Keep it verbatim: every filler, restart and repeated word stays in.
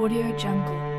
Audio Jungle.